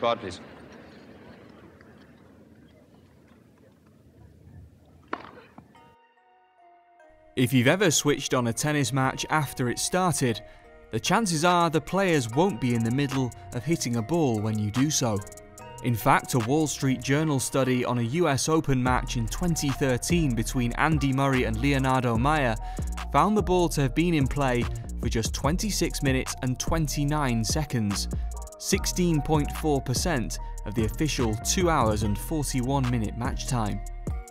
card, please. If you've ever switched on a tennis match after it started, the chances are the players won't be in the middle of hitting a ball when you do so. In fact, a Wall Street Journal study on a US Open match in 2013 between Andy Murray and Leonardo Mayer found the ball to have been in play for just 26 minutes and 29 seconds, 16.4% of the official 2 hours and 41 minute match time.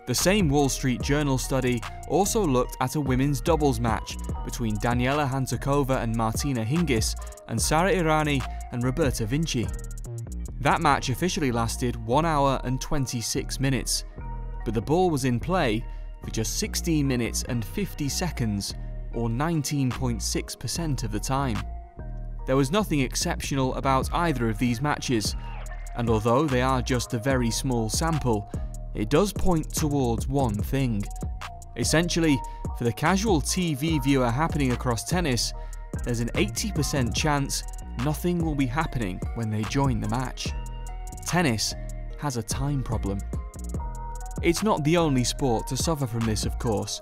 The same Wall Street Journal study also looked at a women's doubles match between Daniela Hantuchova and Martina Hingis and Sara Errani and Roberta Vinci. That match officially lasted 1 hour and 26 minutes, but the ball was in play for just 16 minutes and 50 seconds, or 19.6% of the time. There was nothing exceptional about either of these matches, and although they are just a very small sample, it does point towards one thing. Essentially, for the casual TV viewer happening across tennis, there's an 80% chance nothing will be happening when they join the match. Tennis has a time problem. It's not the only sport to suffer from this, of course.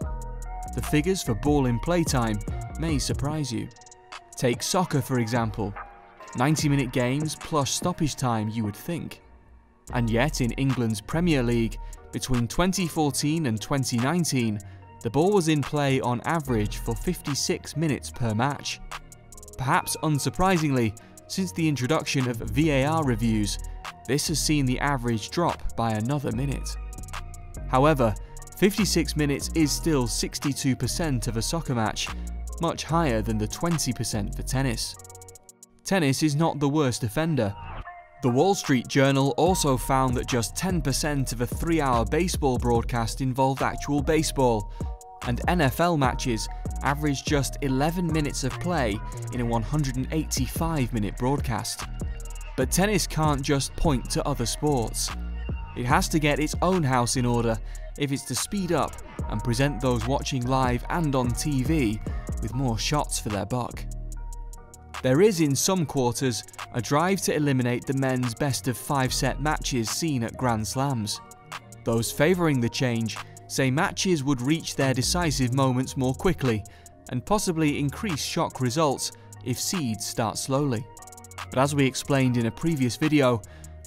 The figures for ball in play time may surprise you. Take soccer, for example. 90-minute games plus stoppage time, you would think. And yet, in England's Premier League, between 2014 and 2019, the ball was in play on average for 56 minutes per match. Perhaps unsurprisingly, since the introduction of VAR reviews, this has seen the average drop by another minute. However, 56 minutes is still 62% of a soccer match, much higher than the 20% for tennis. Tennis is not the worst offender. The Wall Street Journal also found that just 10% of a 3-hour baseball broadcast involved actual baseball, and NFL matches averaged just 11 minutes of play in a 185-minute broadcast. But tennis can't just point to other sports. It has to get its own house in order if it's to speed up and present those watching live and on TV with more shots for their buck. There is, in some quarters, a drive to eliminate the men's best-of-5-set matches seen at Grand Slams. Those favouring the change say matches would reach their decisive moments more quickly and possibly increase shock results if seeds start slowly. But as we explained in a previous video,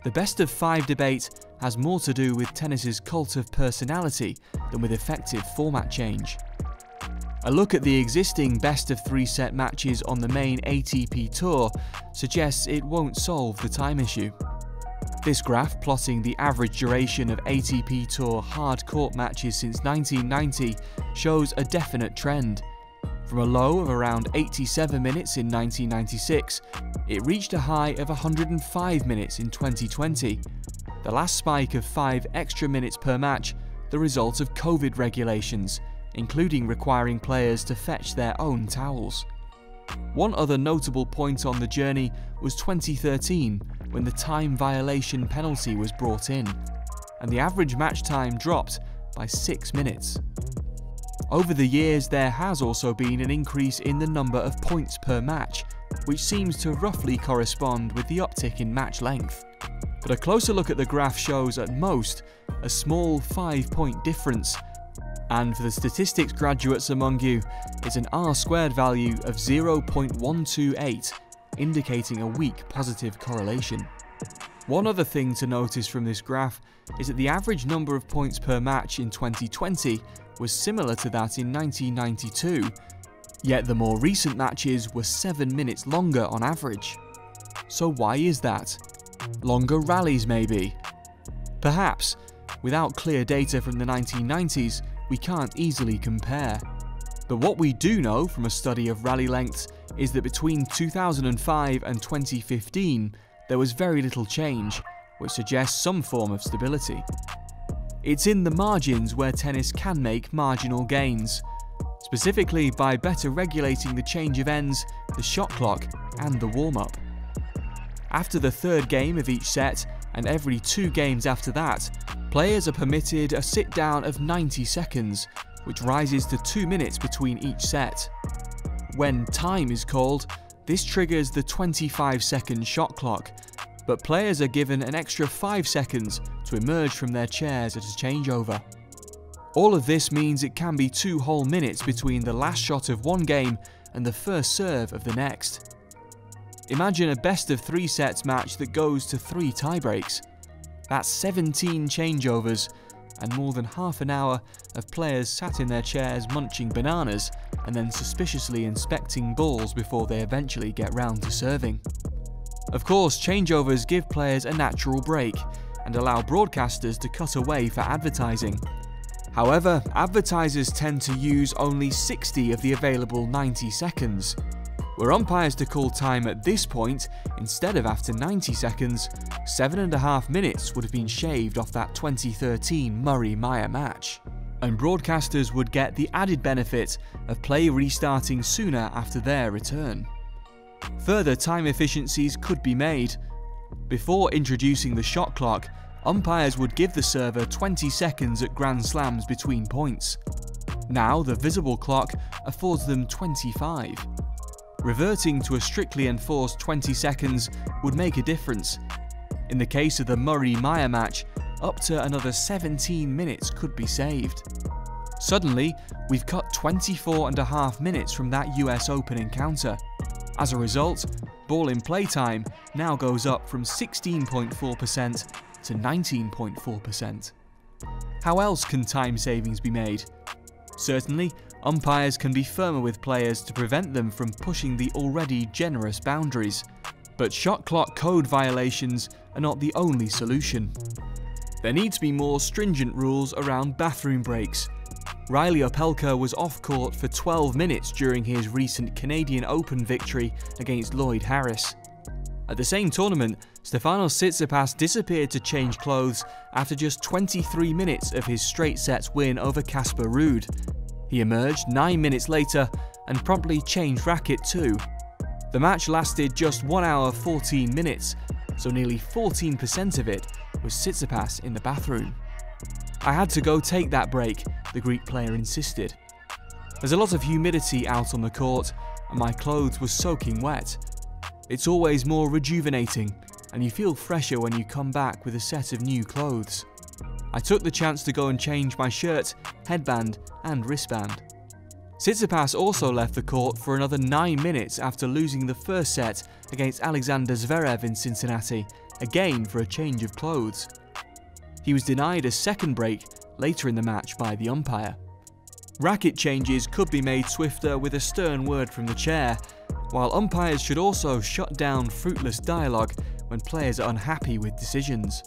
the best-of-5 debate has more to do with tennis's cult of personality than with effective format change. A look at the existing best-of-3-set matches on the main ATP Tour suggests it won't solve the time issue. This graph plotting the average duration of ATP Tour hard-court matches since 1990 shows a definite trend. From a low of around 87 minutes in 1996, it reached a high of 105 minutes in 2020, the last spike of 5 extra minutes per match, the result of COVID regulations, including requiring players to fetch their own towels. One other notable point on the journey was 2013, when the time violation penalty was brought in, and the average match time dropped by 6 minutes. Over the years, there has also been an increase in the number of points per match, which seems to roughly correspond with the uptick in match length. But a closer look at the graph shows, at most, a small 5-point difference. And for the statistics graduates among you, it's an R-squared value of 0.128, indicating a weak positive correlation. One other thing to notice from this graph is that the average number of points per match in 2020 was similar to that in 1992, yet the more recent matches were 7 minutes longer on average. So why is that? Longer rallies, maybe? Perhaps. Without clear data from the 1990s, we can't easily compare. But what we do know from a study of rally lengths is that between 2005 and 2015, there was very little change, which suggests some form of stability. It's in the margins where tennis can make marginal gains, specifically by better regulating the change of ends, the shot clock, and the warm-up. After the third game of each set, and every 2 games after that, players are permitted a sit-down of 90 seconds, which rises to 2 minutes between each set. When time is called, this triggers the 25-second shot clock, but players are given an extra 5 seconds to emerge from their chairs at a changeover. All of this means it can be 2 whole minutes between the last shot of one game and the first serve of the next. Imagine a best-of-3 sets match that goes to 3 tiebreaks. That's 17 changeovers and more than half an hour of players sat in their chairs munching bananas and then suspiciously inspecting balls before they eventually get round to serving. Of course, changeovers give players a natural break and allow broadcasters to cut away for advertising. However, advertisers tend to use only 60 of the available 90 seconds. Were umpires to call time at this point, instead of after 90 seconds, 7.5 minutes would have been shaved off that 2013 Murray-Mayer match. And broadcasters would get the added benefit of play restarting sooner after their return. Further time efficiencies could be made. Before introducing the shot clock, umpires would give the server 20 seconds at Grand Slams between points. Now the visible clock affords them 25. Reverting to a strictly enforced 20 seconds would make a difference. In the case of the Murray-Mayer match, up to another 17 minutes could be saved. Suddenly, we've cut 24.5 minutes from that US Open encounter. As a result, ball in play time now goes up from 16.4% to 19.4%. How else can time savings be made? Certainly, umpires can be firmer with players to prevent them from pushing the already generous boundaries, but shot clock code violations are not the only solution. There need to be more stringent rules around bathroom breaks. Riley Opelka was off court for 12 minutes during his recent Canadian Open victory against Lloyd Harris. At the same tournament, Stefanos Tsitsipas disappeared to change clothes after just 23 minutes of his straight sets win over Casper Ruud. He emerged 9 minutes later and promptly changed racket too. The match lasted just 1 hour 14 minutes, so nearly 14% of it was Tsitsipas in the bathroom. "I had to go take that break," the Greek player insisted. "There's a lot of humidity out on the court and my clothes were soaking wet. It's always more rejuvenating, and you feel fresher when you come back with a set of new clothes. I took the chance to go and change my shirt, headband and wristband." Tsitsipas also left the court for another 9 minutes after losing the first set against Alexander Zverev in Cincinnati, again for a change of clothes. He was denied a second break later in the match by the umpire. Racket changes could be made swifter with a stern word from the chair, while umpires should also shut down fruitless dialogue when players are unhappy with decisions.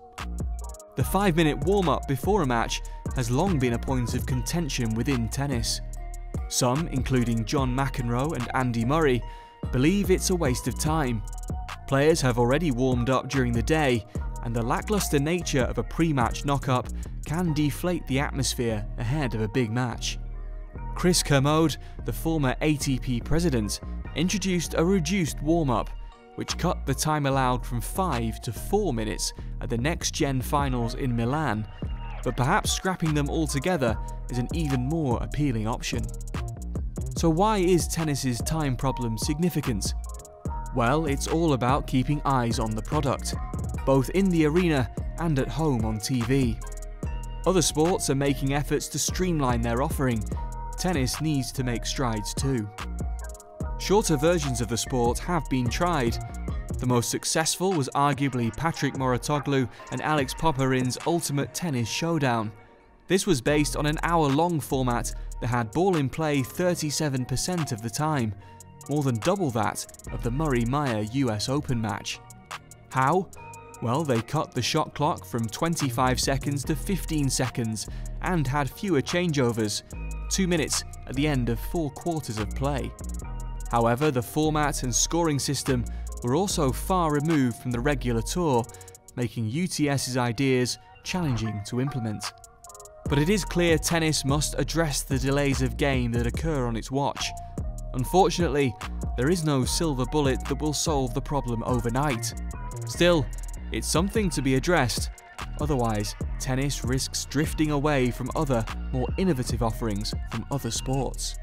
The 5-minute warm-up before a match has long been a point of contention within tennis. Some, including John McEnroe and Andy Murray, believe it's a waste of time. Players have already warmed up during the day, and the lackluster nature of a pre-match knock-up can deflate the atmosphere ahead of a big match. Chris Kermode, the former ATP president, introduced a reduced warm-up, which cut the time allowed from 5 to 4 minutes at the next-gen finals in Milan, but perhaps scrapping them altogether is an even more appealing option. So why is tennis's time problem significant? Well, it's all about keeping eyes on the product, both in the arena and at home on TV. Other sports are making efforts to streamline their offering. Tennis needs to make strides too. Shorter versions of the sport have been tried. The most successful was arguably Patrick Mouratoglou and Alex Popperin's Ultimate Tennis Showdown. This was based on an hour-long format that had ball in play 37% of the time, more than double that of the Murray-Mayer US Open match. How? Well, they cut the shot clock from 25 seconds to 15 seconds and had fewer changeovers, 2 minutes at the end of 4 quarters of play. However, the format and scoring system were also far removed from the regular tour, making UTS's ideas challenging to implement. But it is clear tennis must address the delays of game that occur on its watch. Unfortunately, there is no silver bullet that will solve the problem overnight. Still, it's something to be addressed. Otherwise, tennis risks drifting away from other, more innovative offerings from other sports.